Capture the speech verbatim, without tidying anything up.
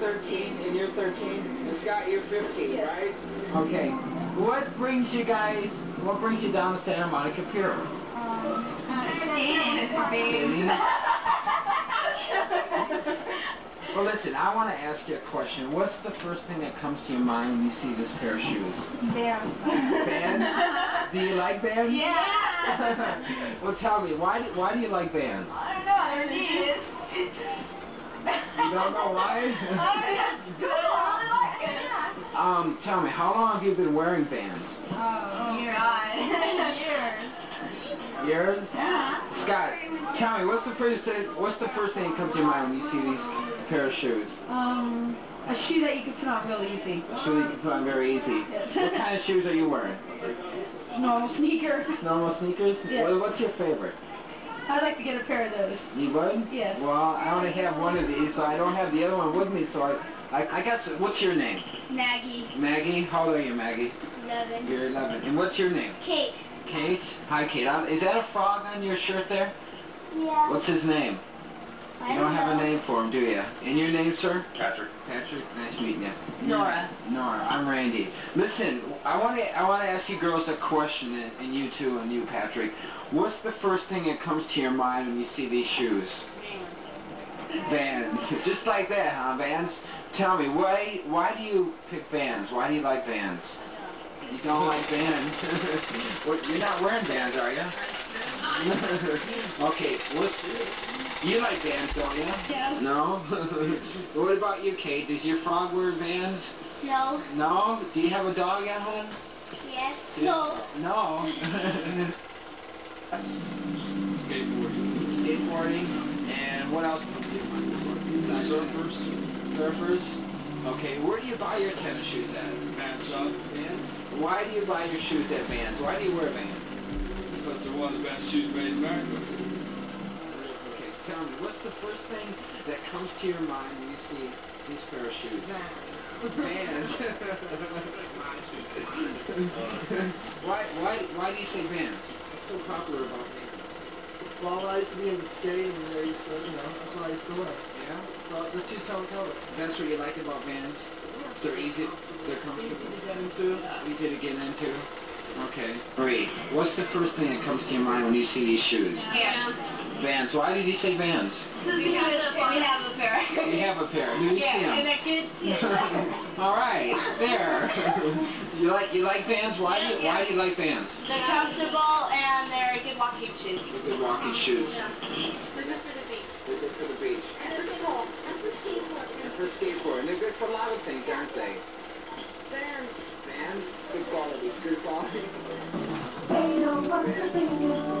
thirteen and you're thirteen? And Scott, you're fifteen, yes. Right? Okay. What brings you guys, what brings you down to Santa Monica Pier? Um, well, listen, I want to ask you a question. What's the first thing that comes to your mind when you see this pair of shoes? Bands. Bands? Do you like bands? Yeah! Well, tell me, why do, why do you like bands? I don't know, they're neat. You don't know why? um, tell me, how long have you been wearing bands? Oh, years. Years. Years? Uh-huh. Scott, tell me, what's the first thing, what's the first thing that comes to your mind when you see these pair of shoes? Um, a shoe that you can put on real easy. A shoe that you can put on very easy. Yes. What kind of shoes are you wearing? Normal sneakers. Normal sneakers? Yes. What, what's your favorite? I'd like to get a pair of those. You would? Yes. Well, I only have one of these, so I don't have the other one with me, so I I, I guess, what's your name? Maggie. Maggie? How old are you, Maggie? eleven. You're eleven. And what's your name? Kate. Kate? Hi, Kate. I'm, is that a frog on your shirt there? Yeah. What's his name? I you don't, don't have know. a name for him, do you? And your name, sir? Patrick. Patrick? Nice meeting you. Nora. Nora. I'm Randy. Listen, I want to I want to ask you girls a question, and, and you too, and you, Patrick. What's the first thing that comes to your mind when you see these shoes? Bands. Bands. Just like that, huh? Bands? Tell me, why why do you pick bands? Why do you like bands? You don't like bands. Well, you're not wearing bands, are you? Okay, what's, you like bands, don't you? Yeah. No? What about you, Kate? Does your frog wear bands? No. No? Do you have a dog at home? Yes. You, no. No? Skateboarding. Skateboarding. And what else can you do? Surfers. Surfers. Okay, where do you buy your tennis shoes at? Vans shop. Vans? Why do you buy your shoes at Vans? Why do you wear Vans? Because they're one of the best shoes made in America. Okay, tell me, what's the first thing that comes to your mind when you see these pair of shoes? Vans. why, why, why do you say Vans? So popular about me. Well, I used to be into skating and there used to, you know, that's what I used to wear. Yeah? So the two-tone color. That's what you like about bands? Yeah. They're easy, they're comfortable. Easy to get into. Yeah. Easy to get into. Okay. Marie, what's the first thing that comes to your mind when you see these shoes? Vans. Vans. Why did you say Vans? Because we have a pair. We have a pair. Do you yeah, see them? And I can see it. All right. There. You like you like Vans? Why do you, yeah. why do you like Vans? They're comfortable and they're good walking shoes. They're good walking shoes. Yeah. They're good for the beach. They're good for the beach. And for skateboard. And for skateboard. And for skateboard. And they're good for a lot of things, aren't they? Vans. Vans. Good quality. Good quality.